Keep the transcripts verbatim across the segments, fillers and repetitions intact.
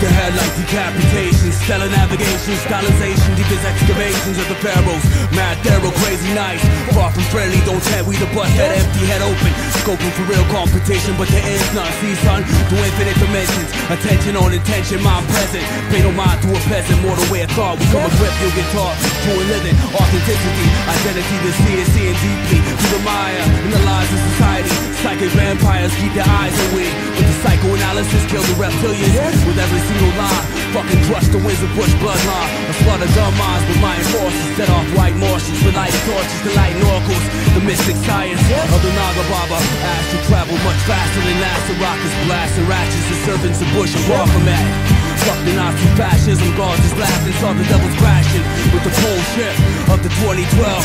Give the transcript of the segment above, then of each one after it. the head like decapitations, telenavigations, colonization, deepest excavations of the pharaohs. Mad Pharaoh, crazy nights, far from friendly, don't head, we the bus head empty, head open, scoping for real competition, but there is none. See, son, through infinite dimensions, attention on intention, mind present, fatal mind to a peasant, mortal way of thought, we come equipped, you'll get taught, doing living, authenticity, identity to see and seeing deeply, through the mire, in the lies of society, psychic vampires keep their eyes away, but the psychoanalysis kills the reptilians, with every single line, fucking crushed the winds of Bush bloodline, a flood of dumb minds with my forces, set off white Martians with light torches, the light oracles, the mystic science of the Naga Baba, astral travel much faster than NASA rockets, blasting ratchets and servants of Bush and Baphomet. Fuck the Nazi fascism, guards is laughing, saw the devils crashing with the pole shift of the twenty twelve.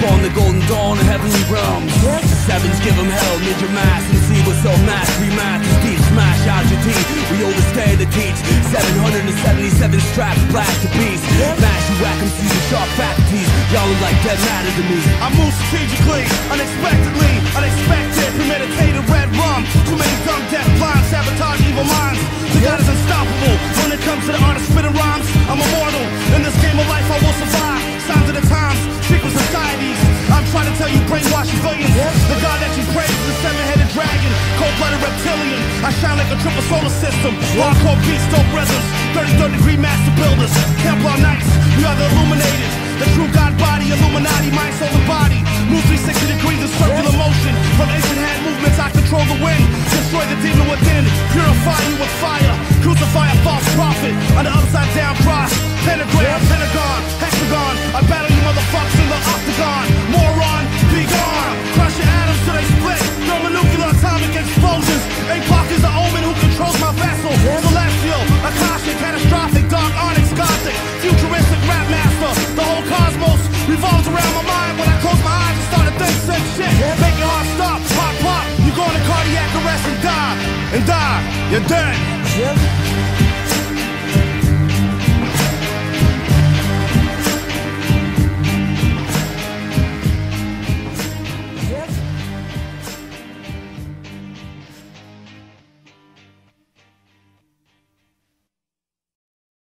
Spawn the golden dawn of heavenly realms. The sevens give them hell, ninja mass and see what's so mastery math is deep. Smash out your teeth, we overstand to teach. seven hundred seventy-seven straps, blast the beast. Mash you whack them, see the sharp faculties. Y'all look like dead matter to me. I move strategically, unexpectedly, unexpected, premeditated red rum. Too many dumb, deaf, blind, sabotage evil minds. The God is unstoppable. When it comes to the art of spitting rhymes, I'm immortal. In this game of life, I will survive. Signs of the times, secret societies. I'm trying to tell you, brainwashed civilians. The God that you praise is a seven-headed dragon, cold-blooded reptilian. I shine like a triple solar system. Hardcore beats, dope rhythms, thirty-third degree master builders. Templar Knights, you are the illuminated. The true God body, Illuminati, mind, soul, and body. Move three hundred sixty degrees in circular motion. From ancient hand movements, I control the wind. Destroy the demon within, purify you with fire. Crucify a false prophet on the upside down cross. Pentagram, Pentagon, Hexagon. I battle you motherfuckers in the octagon. Moron, be gone. Crush your atoms till they split. Thermonuclear atomic explosions. A-Pock is the omen who controls my vessel. Celestial, Akashic, catastrophic, dark onyx, gothic, futuristic rap master. The whole cosmos revolves around my mind when I close my eyes and start to think sick shit. Make your heart stop, pop, pop. You're going to cardiac arrest and die, and die. You're dead. Yeah.